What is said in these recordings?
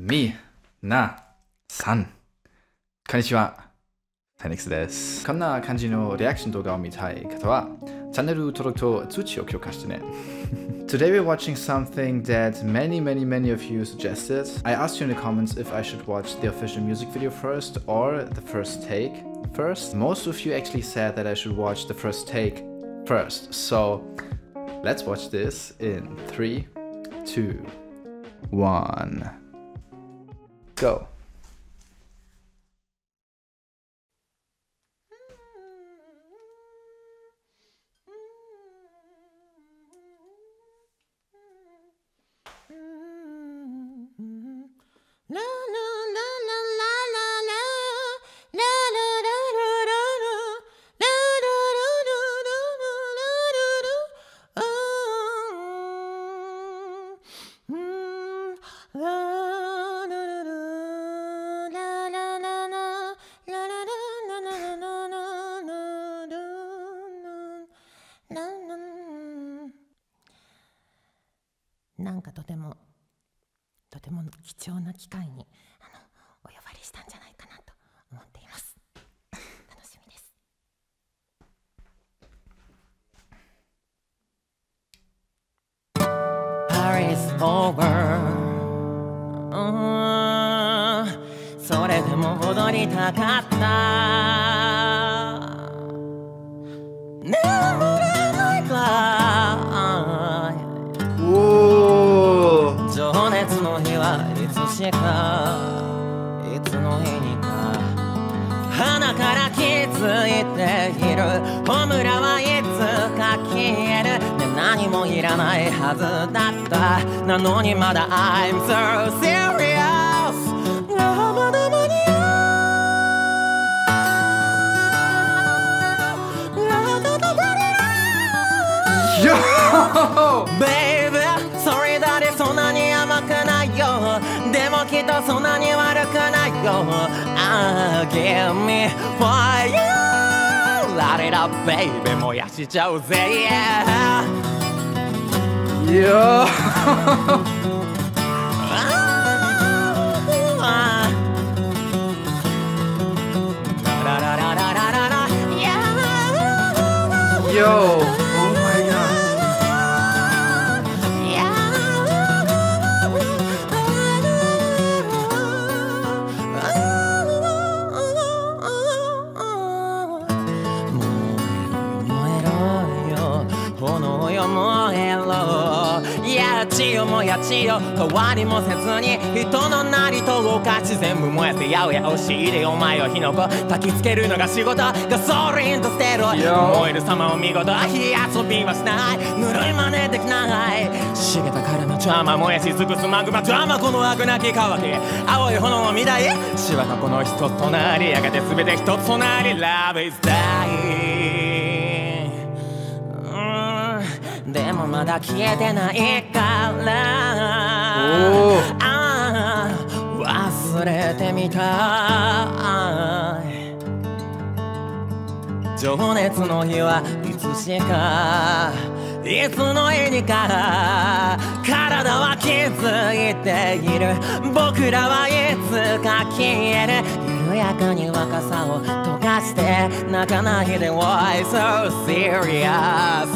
みなさん、こんにちは。Fannix です。こんな感じのリアクション動画を見たい方は、チャンネル登録と通知を強化してね。Today we're watching something that many of you suggested. I asked you in the comments if I should watch the official music video first or the first take first. Most of you actually said that I should watch the first take first. So let's watch this in 3, 2, 1, go.なんかとても貴重な機会にお呼ばれしたんじゃないかなと思っています。楽しみです。Party is over. それでも踊りたかった。眠れないか。いつの日にか花から気づいている炎はいつか消える、ね、何もいらないはずだったなのにまだ I'm so serious 生々にBaby sorry だってそんなに甘くないよでもきっとそんなに悪くないよ Give me fire ラリラベイベー燃やしちゃうぜ Yeah ラララララララ Yo燃やちよ変わりもせずに人のなりとお菓子全部燃やせやおや押し入れお前を火の粉焚きつけるのが仕事ガソリンと捨てろ燃える様を見事火遊びはしないぬるい真似できない茂ったからの邪魔燃やし尽くすマグマ邪魔この悪なき乾き青い炎を見たいしわがこの人となりやがて全て一つとなり Love is dying でもまだ消えてないああ忘れてみたい情熱の日はいつしかいつの日にか体は気づいている僕らはいつか消える緩やかに若さを溶かして泣かないで Why so serious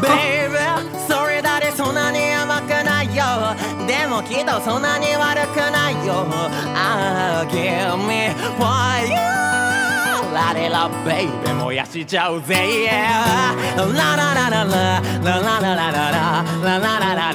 Baby, sorry だってそんなに甘くないよでもきっとそんなに悪くないよ Give me fire ラリラ Baby 燃やしちゃうぜ Yeah ラララララララララララララララ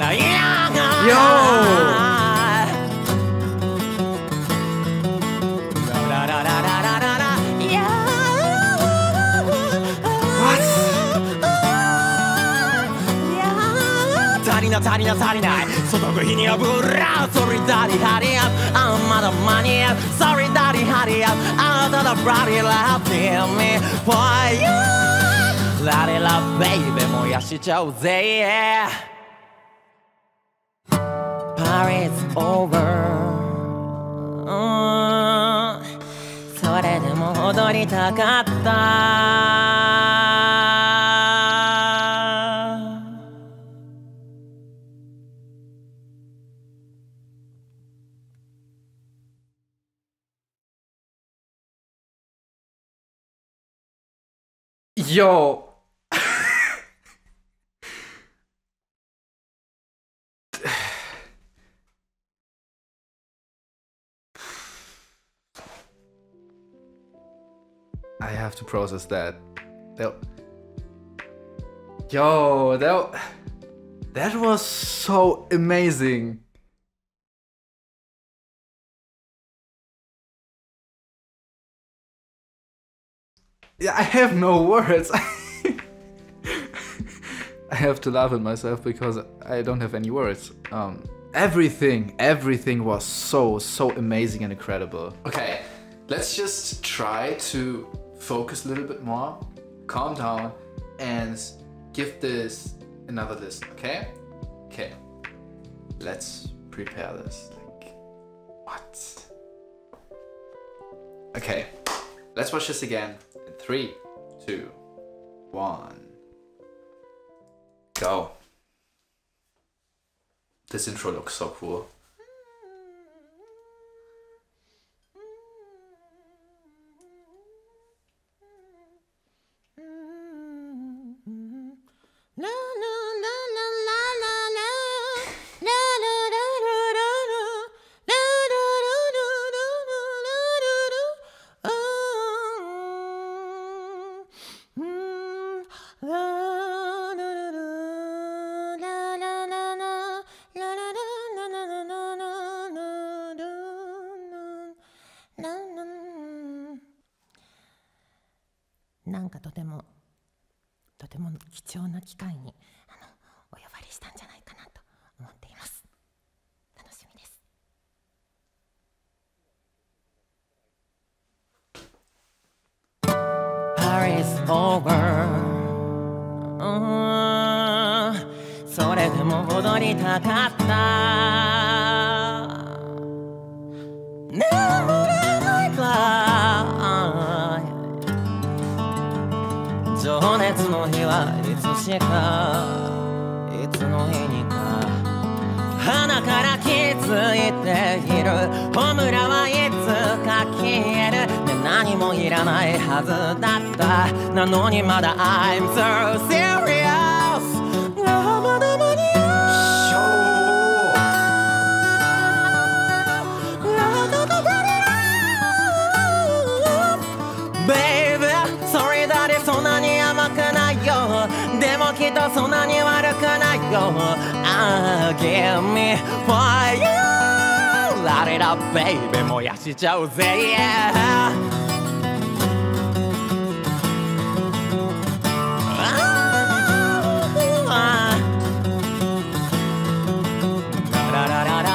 YoTari na tari na, sotoku hini abura. Sorry, daddy, hurry up. I'm mad at money. Sorry, daddy, hurry up. I'm not a bloody love. Give me fire. Lari la baby, 燃やしちゃうぜ。Party's over. みたかった」Yo! I have to process that. That was so amazing. Yeah, I have no words. I have to laugh at myself because I don't have any words. Everything was so amazing and incredible. Okay, let's just try to focus a little bit more, calm down, and give this another listen, okay? Okay, let's prepare this. Like, what? Okay, let's watch this again in 3, 2, 1, go. This intro looks so cool.とても貴重な機会にお呼ばれしたんじゃないかなと思っています。楽しみです。それでも踊りたかった。眠れないか。 情熱の日はいつしか、いつの日にか花から気づいている。ホムラはいつか消える。ね、何もいらないはずだった。なのにまだ I'm so serious。 生々にきっとそんなに悪くないよ。ああ、give me fire。ラレラベイベ燃やしちゃうぜ。ラララララ。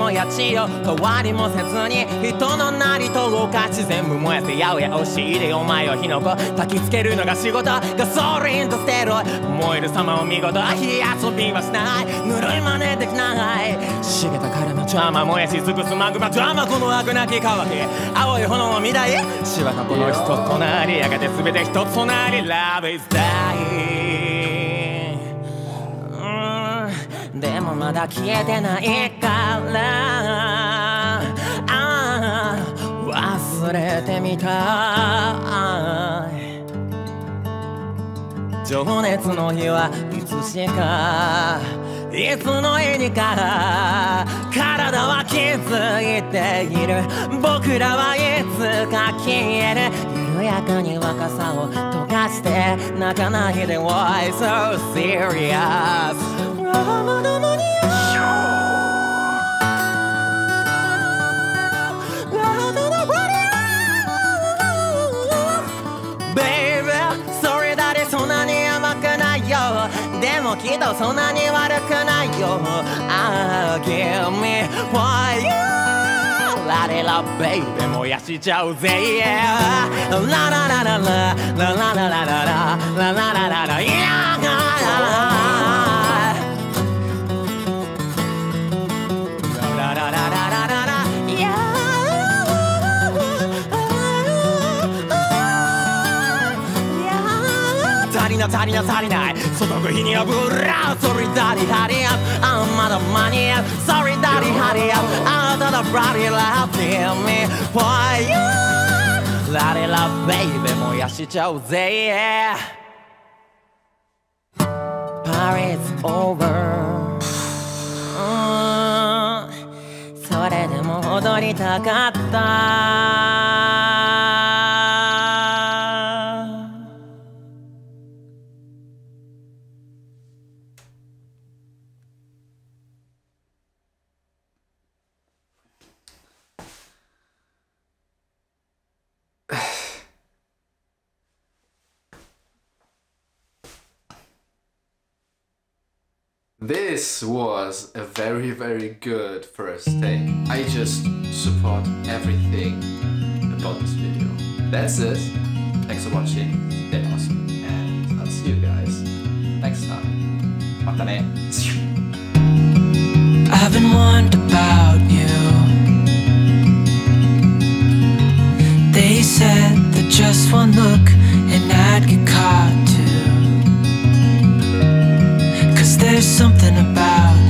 燃やしよう、終わりもせずに人のなりとお菓子全部燃やせ。やおやおしいでお前を火の粉焚きつけるのが仕事。ガソリンとステロイ燃える様を見事。火遊びはしない、ぬるい真似できない。茂たからの邪魔燃やし尽くすマグマ邪魔。この悪なき乾き青い炎を見たい。しわかこの一つとなりやがて全て一つとなり。 Love is dying。 でもまだ消えてないから、ああ忘れてみたい。情熱の日はいつしか、いつの日にか体は気づいている。僕らはいつか消える。緩やかに若さを溶かして泣かないで。 Why so serious。 生々にBaby、 それだってそんなに甘くないよ。でももきっとそんなに悪くないよ。ああ、give me fire ラレラベイベ燃やしちゃうぜ、yeah. ラララララララララララララララ、yeah.足りな足りない注ぐ日にはブラウソリダリハリアップあんまだ間に合うソリダリハリアップあんただブラディラブディミファイヤーラディラベイベ燃やしちゃうぜ、yeah. Party's over それでも踊りたかったThis was a very, very good first take. I just support everything about this video. That's it. Thanks for watching. Stay awesome. And I'll see you guys next time. Mata ne. I've been warned about you. They said that just one look and I'd get caught. There's something about